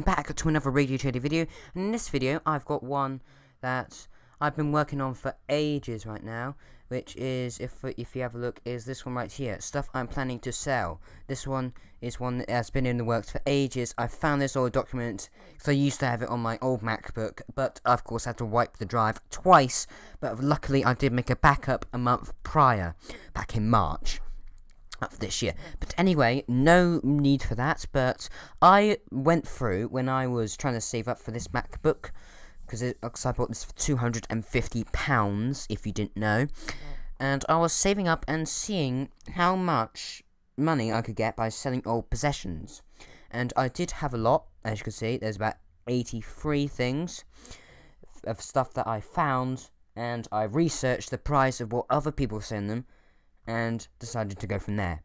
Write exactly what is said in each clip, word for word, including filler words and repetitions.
welcome back to another RadioTRD video, and in this video I've got one that I've been working on for ages right now, which is, if if you have a look, is this one right here, stuff I'm planning to sell. This one is one that has been in the works for ages. I found this old document, because I used to have it on my old MacBook, but I of course had to wipe the drive twice, but luckily I did make a backup a month prior, back in March of this year. But anyway, no need for that, but I went through, when I was trying to save up for this MacBook, because I bought this for two hundred and fifty pounds, if you didn't know, and I was saving up and seeing how much money I could get by selling old possessions, and I did have a lot. As you can see, there's about eighty-three things of stuff that I found, and I researched the price of what other people send them, and decided to go from there.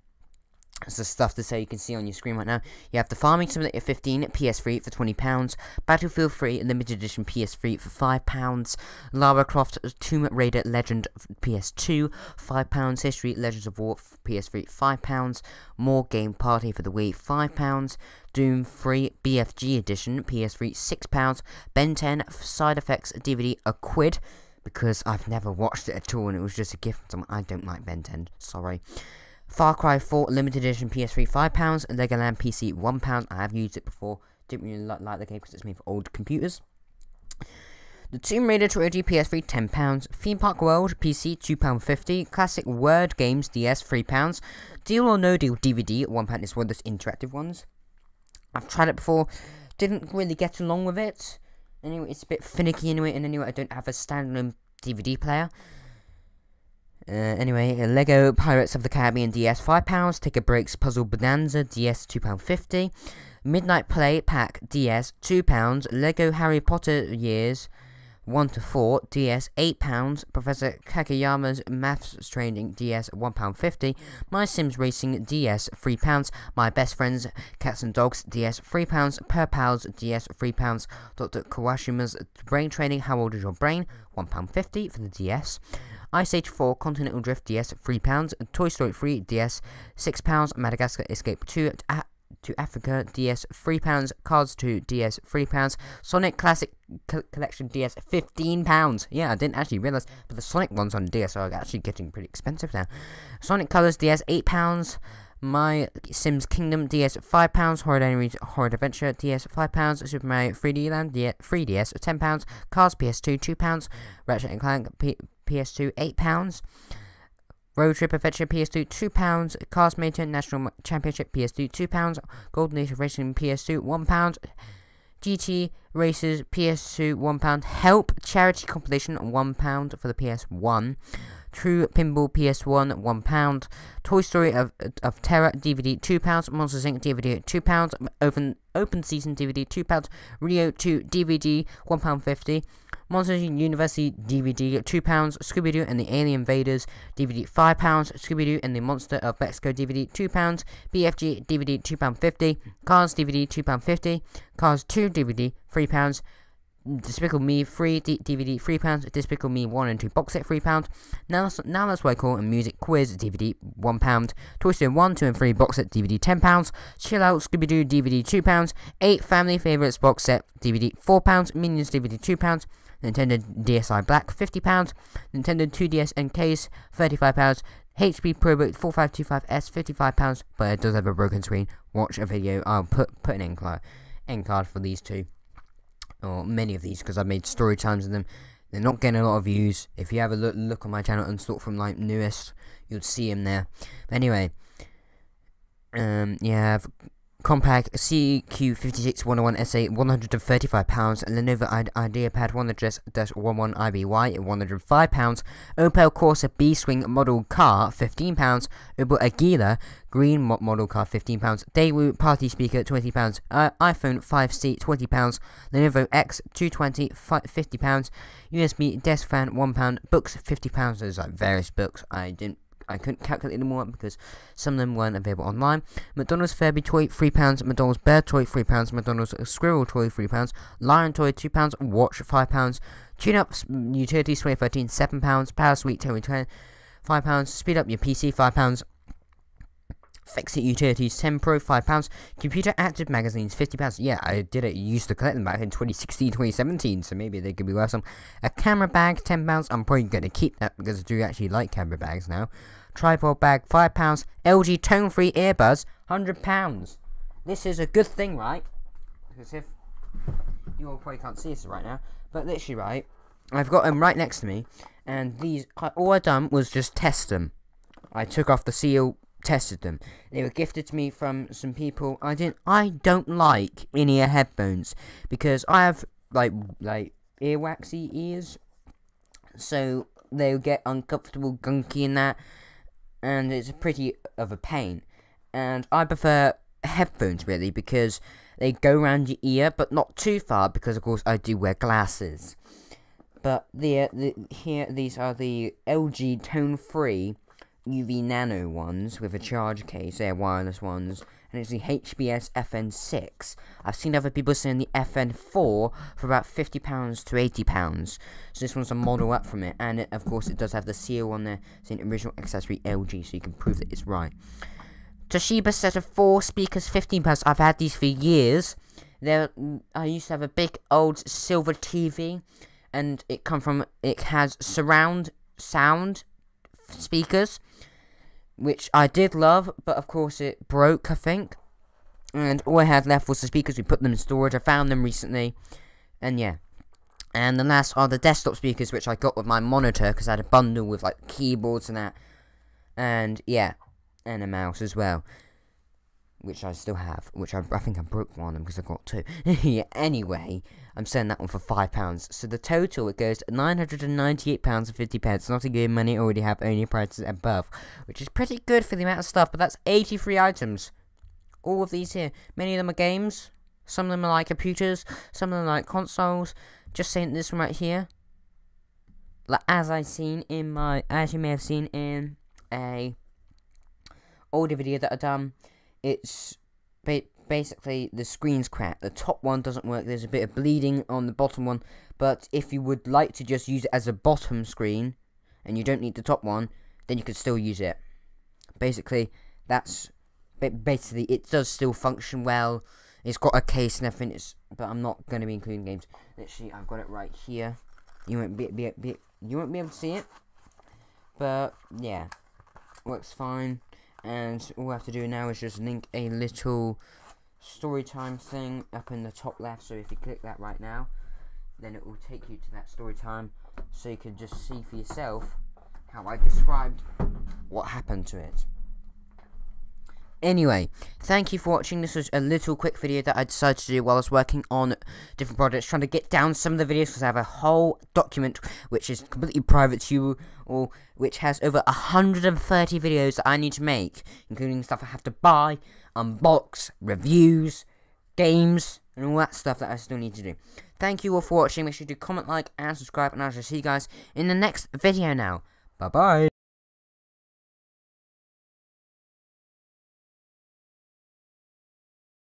It's the stuff to say you can see on your screen right now. You have the Farming Simulator fifteen P S three for twenty pounds, Battlefield three Limited Edition P S three for five pounds, Lara Croft Tomb Raider Legend P S two, five pounds, History Legends of War P S three five pounds, more Game Party for the Wii five pounds, Doom three B F G Edition P S three six pounds, Ben ten Side Effects D V D a quid, because I've never watched it at all and it was just a gift from someone. I don't like Ben ten, sorry. Far Cry four Limited Edition P S three five pounds, Legoland P C one pound, I have used it before, didn't really li like the game because it's made for old computers. The Tomb Raider trilogy P S three ten pounds, Theme Park World P C two pounds fifty, Classic Word Games D S three pounds, Deal or No Deal D V D one pound is one of those interactive ones. I've tried it before, didn't really get along with it, anyway it's a bit finicky anyway, and anyway I don't have a standalone D V D player. Uh, anyway, Lego Pirates of the Caribbean D S five pounds, Take a Break's Puzzle Bonanza D S two pounds fifty, Midnight Play Pack D S two pounds, Lego Harry Potter Years one to four D S eight pounds, Professor Kakeyama's Maths Training D S one pound fifty, My Sims Racing D S three pounds, My Best Friends Cats and Dogs D S three pounds, Petz Pals D S three pounds, Doctor Kawashima's Brain Training, How Old Is Your Brain one pound fifty for the D S, Ice Age four Continental Drift D S three pounds, Toy Story three D S six pounds, Madagascar Escape two to Africa D S three pounds, Cards two D S three pounds, Sonic Classic Collection D S fifteen pounds. Yeah, I didn't actually realise, but the Sonic ones on D S are actually getting pretty expensive now. Sonic Colors D S eight pounds, My Sims Kingdom D S five pounds, Horrid, Horrid Adventure D S five pounds, Super Mario three D Land three D S ten pounds, Cars P S two two pounds, Ratchet and Clank P PS2 eight pounds, Road Trip Adventure P S two two pounds, Cars Major National Championship P S two two pounds, Golden Age Racing P S two one pound, G T Races P S two one pound, Help Charity Compilation one pound for the P S one, True Pinball P S one one pound, Toy Story of, of Terror D V D two pounds, Monsters Incorporated D V D two pounds, Open, Open Season D V D two pounds, Rio two D V D one pound fifty, Monsters University D V D two pounds, Scooby-Doo and the Alien Invaders D V D five pounds, Scooby-Doo and the Monster of Mexico D V D two pounds, B F G D V D two pounds fifty, Cars D V D two pounds fifty, Cars two D V D three pounds, Despicable Me three D DVD three pounds, Despicable Me one and two box set three pounds, Now, now That's What I Call and Music Quiz D V D one pound, Toy Story one, two and three box set D V D ten pounds, Chill Out Scooby-Doo D V D two pounds, eight Family Favourites box set D V D four pounds, Minions D V D two pounds, Nintendo D S i Black fifty pounds, Nintendo two D S and case thirty-five pounds, H P ProBook four five two five S fifty-five pounds, but it does have a broken screen. Watch a video, I'll put put an end card, end card for these two, or many of these, because I've made story times of them. They're not getting a lot of views. If you have a look, look on my channel and sort from like newest, you'll see them there. But anyway, um, you have Compaq C Q five six one oh one S A one hundred and thirty-five pounds, Lenovo I IdeaPad one dash eleven I B Y one hundred and five pounds, Opel Corsa B-Swing model car fifteen pounds, Opel Aguila green mo model car fifteen pounds, Daewoo party speaker twenty pounds, uh, iPhone five C twenty pounds, Lenovo X two twenty fifty pounds, U S B desk fan one pound, books fifty pounds, there's like various books, I didn't I couldn't calculate them all because some of them weren't available online. McDonald's Furby toy three pounds, McDonald's bear toy three pounds, McDonald's squirrel toy three pounds, lion toy two pounds, watch five pounds, Tune Up Utilities twenty thirteen seven pounds, Power Suite twenty ten five pounds, Speed Up Your P C five pounds, Fix It Utilities ten Pro, five pounds. Computer Active Magazines, fifty pounds. Yeah, I did it. Used to collect them back in twenty sixteen, twenty seventeen, so maybe they could be worth some. A camera bag, ten pounds. I'm probably going to keep that because I do actually like camera bags now. Tripod bag, five pounds. L G tone-free earbuds, one hundred pounds. This is a good thing, right? Because if... you all probably can't see this right now. But literally, right, I've got them right next to me. And these... all I done was just test them. I took off the seal... tested them. They were gifted to me from some people. I didn't. I don't like in-ear headphones because I have like like earwaxy ears, so they'll get uncomfortable, gunky, and that, and it's pretty of a pain. And I prefer headphones really because they go around your ear, but not too far because of course I do wear glasses. But the, the here these are the L G Tone Free U V Nano ones with a charge case. They're wireless ones, and it's the H B S F N six. I've seen other people saying the F N four for about fifty pounds to eighty pounds. So this one's a model up from it, and it, of course it does have the seal on there saying original accessory L G, so you can prove that it's right. Toshiba set of four speakers, fifteen pounds. I've had these for years. They're, I used to have a big old silver T V, and it come from it has surround sound speakers, which I did love, but of course it broke, I think, and all I had left was the speakers. We put them in storage. I found them recently, and yeah. And the last are the desktop speakers, which I got with my monitor, because I had a bundle with like keyboards and that, and yeah, and a mouse as well, which I still have, which I, I think I broke one of them because I got two. Yeah, anyway, I'm selling that one for five pounds. So the total, it goes to nine hundred ninety-eight pounds and fifty pence. Not a good money, already have only prices above, which is pretty good for the amount of stuff, but that's eighty-three items. All of these here, many of them are games, some of them are like computers, some of them are like consoles. Just saying this one right here, like as I've seen in my, as you may have seen in a older video that I've done, it's ba basically the screen's cracked. The top one doesn't work. There's a bit of bleeding on the bottom one. But if you would like to just use it as a bottom screen, and you don't need the top one, then you could still use it. Basically, that's... basically, it does still function well. It's got a case and everything. It's, but I'm not going to be including games. Literally, I've got it right here. You won't be, be, be, you won't be able to see it. But, yeah. Works fine. And all I have to do now is just link a little story time thing up in the top left. So if you click that right now, then it will take you to that story time. So you can just see for yourself how I described what happened to it. Anyway, thank you for watching. This was a little quick video that I decided to do while I was working on different projects, trying to get down some of the videos, because I have a whole document which is completely private to you all, which has over one hundred thirty videos that I need to make, including stuff I have to buy, unbox, reviews, games, and all that stuff that I still need to do. Thank you all for watching. Make sure you do comment, like, and subscribe, and I shall see you guys in the next video now. Bye-bye.